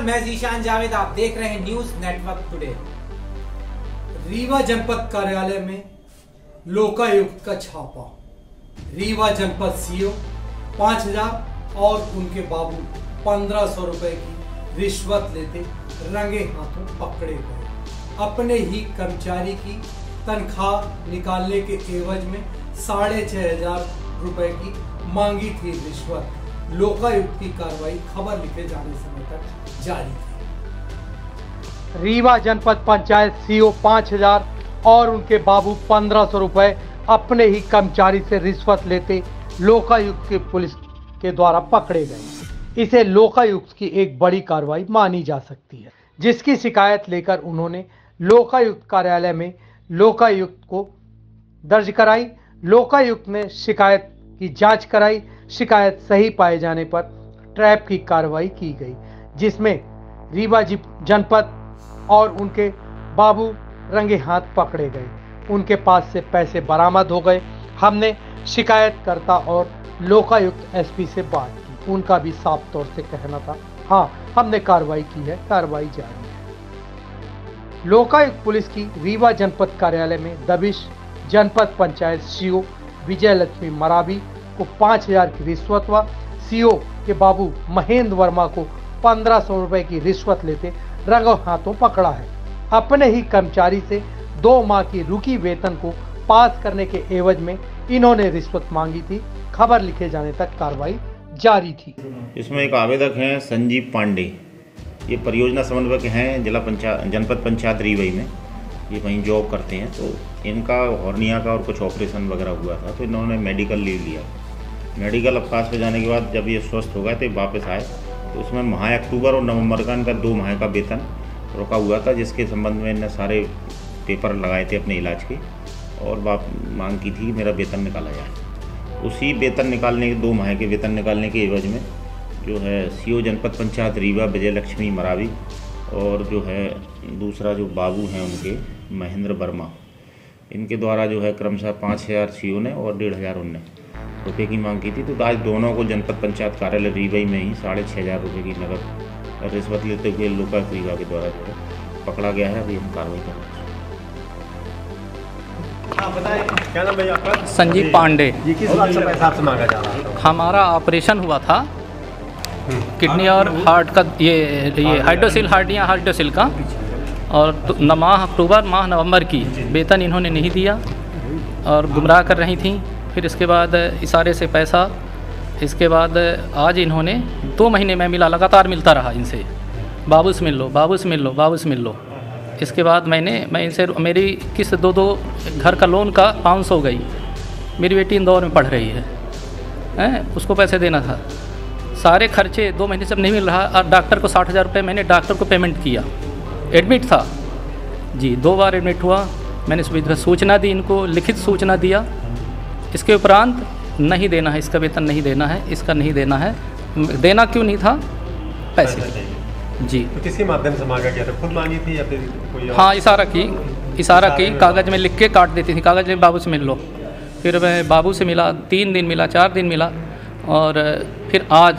नमस्कार, मैं जीशान जावेद, आप देख रहे हैं न्यूज नेटवर्क टुडे। रीवा जनपद कार्यालय में लोकायुक्त का छापा। रीवा जनपद सीईओ 5000 और उनके बाबू 1500 रुपए की रिश्वत लेते रंगे हाथों पकड़े गए। अपने ही कर्मचारी की तनख्वाह निकालने के एवज में 6500 रुपए की मांगी थी रिश्वत। लोकायुक्त की कार्रवाई खबर लिखे जाने समय तक जारी थी। रीवा जनपद पंचायत सीईओ 5000 और उनके बाबू 1500 रुपए अपने ही कर्मचारी से रिश्वत लेते लोकायुक्त के पुलिस के द्वारा पकड़े गए। इसे लोकायुक्त की एक बड़ी कार्रवाई मानी जा सकती है, जिसकी शिकायत लेकर उन्होंने लोकायुक्त कार्यालय में लोकायुक्त को दर्ज कराई। लोकायुक्त ने शिकायत की जांच कराई। शिकायत सही पाए जाने पर ट्रैप की कार्रवाई की गई, जिसमें रीवा जनपद और उनके बाबू रंगे हाथ पकड़े गए। उनके पास से पैसे बरामद हो गए। हमने शिकायतकर्ता और लोकायुक्त एसपी से बात की। उनका भी साफ तौर से कहना था, हाँ हमने कार्रवाई की है, कार्रवाई जारी है। लोकायुक्त पुलिस की रीवा जनपद कार्यालय में दबिश। जनपद पंचायत सीईओ विजयलक्ष्मी मरावी को 5000 की रिश्वत व सीईओ के बाबू महेंद्र वर्मा को 1500 रुपए की रिश्वत लेते रंगे हाथों पकड़ा है। अपने ही कर्मचारी से 2 माह की रुकी वेतन को पास करने के एवज में इन्होंने रिश्वत मांगी थी। खबर लिखे जाने तक कार्रवाई जारी थी। इसमें एक आवेदक हैं संजीव पांडे, ये परियोजना समन्वयक हैं जिला पंचायत जनपद पंचायत रीवाई में, ये वहीं जॉब करते हैं। तो इनका हॉर्निया का और कुछ ऑपरेशन वगैरह हुआ था, तो इन्होंने मेडिकल लीव लिया। मेडिकल अवकाश पे जाने के बाद जब ये स्वस्थ हो गए थे वापस आए, तो उसमें माह अक्टूबर और नवंबर का इनका 2 माह का वेतन रोका हुआ था, जिसके संबंध में इन्हें सारे पेपर लगाए थे अपने इलाज के और मांग की थी कि मेरा वेतन निकाला जाए। उसी वेतन निकालने के 2 माह के वेतन निकालने के एवज में जो है सीईओ जनपद पंचायत रीवा विजयलक्ष्मी मरावी और जो है दूसरा जो बाबू हैं उनके महेंद्र वर्मा, इनके द्वारा जो है क्रमशः 5000 सीईओ ने और 1500 रुपये की मांग की थी। तो आज दोनों को जनपद पंचायत कार्यालय रीवाई में ही 6500 रुपये की नकद रिश्वत लेते हुए लोकायुक्त रीवा के द्वारा जो है पकड़ा गया है। अभी हम कार्रवाई कर रहे हैं। क्या नाम भैया आपका? संजीव पांडे। ये किस बात से पैसा आपसे मांगा जा रहा? हमारा ऑपरेशन हुआ था किडनी और हार्ट का, ये हाइड्रोसिल हार्ट या हाइड्रोसिल का, और माह अक्टूबर माह नवंबर की वेतन इन्होंने नहीं दिया और गुमराह कर रही थी। फिर इसके बाद इशारे से पैसा, इसके बाद आज इन्होंने 2 महीने में मिला, लगातार मिलता रहा इनसे, बाबूस मिल लो, बाबूस मिल लो, बाबूस मिल लो। इसके बाद मैं इनसे मेरी किस्त दो घर का लोन का 500 हो गई। मेरी बेटी इंदौर में पढ़ रही है, उसको पैसे देना था। सारे खर्चे 2 महीने से नहीं मिल रहा। और डॉक्टर को 60,000 रुपये मैंने डॉक्टर को पेमेंट किया, एडमिट था जी, 2 बार एडमिट हुआ। मैंने सूचना दी इनको, लिखित सूचना दिया, इसके उपरांत नहीं देना है, इसका वेतन नहीं देना है, इसका नहीं देना है। देना क्यों नहीं था पैसे जी? तो किसी माध्यम से मांगा गया था, खुद मांगी थी या फिर कोई? हाँ, इशारा की कागज़ में लिख के काट देती थी, कागज़ में बाबू से मिल लो। फिर मैं बाबू से मिला, 3 दिन मिला, 4 दिन मिला, और फिर आज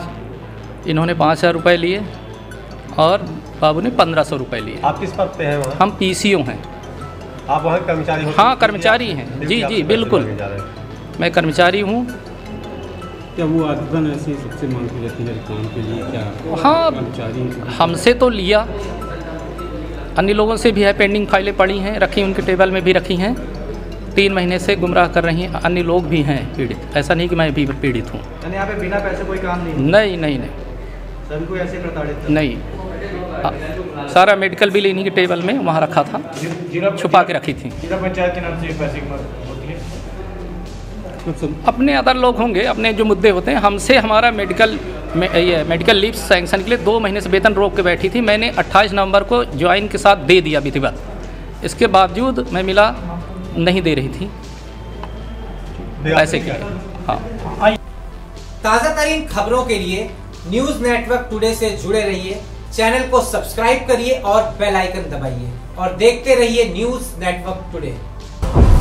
इन्होंने 5000 रुपये लिए और बाबू ने 1500 रुपये लिए। आप किस पद पे हैं वहाँ? हम PCO हैं। आप वहाँ कर्मचारी हो? हाँ कर्मचारी हैं जी जी, बिल्कुल मैं कर्मचारी हूँ। क्या वो आदतन ऐसी सबसे मांग की जाती है काम के लिए? क्या हाँ, हमसे तो लिया, अन्य लोगों से भी है, पेंडिंग फाइलें पड़ी हैं, रखी उनके टेबल में भी रखी हैं। 3 महीने से गुमराह कर रही हैं, अन्य लोग भी हैं पीड़ित, ऐसा नहीं कि मैं भी पीड़ित हूँ। यहाँ पे बिना पैसे कोई काम नहीं? नहीं नहीं नहीं, सभी को ऐसे प्रताड़ित नहीं। सारा मेडिकल बिल इन्हीं के टेबल में वहाँ रखा था, छुपा के रखी थी। जिला पंचायत के नाम से पैसे अपने अदर लोग होंगे, अपने जो मुद्दे होते हैं। हमसे हमारा मेडिकल लीव सैंक्शन के लिए 2 महीने से वेतन रोक के बैठी थी। मैंने 28 नवंबर को ज्वाइन के साथ दे दिया विधिवत, इसके बावजूद मैं मिला नहीं दे रही थी ऐसे के लिए। हाँ, ताज़ा तरीन खबरों के लिए न्यूज़ नेटवर्क टुडे से जुड़े रहिए, चैनल को सब्सक्राइब करिए और बेल आइकन दबाइए और देखते रहिए न्यूज़ नेटवर्क टुडे।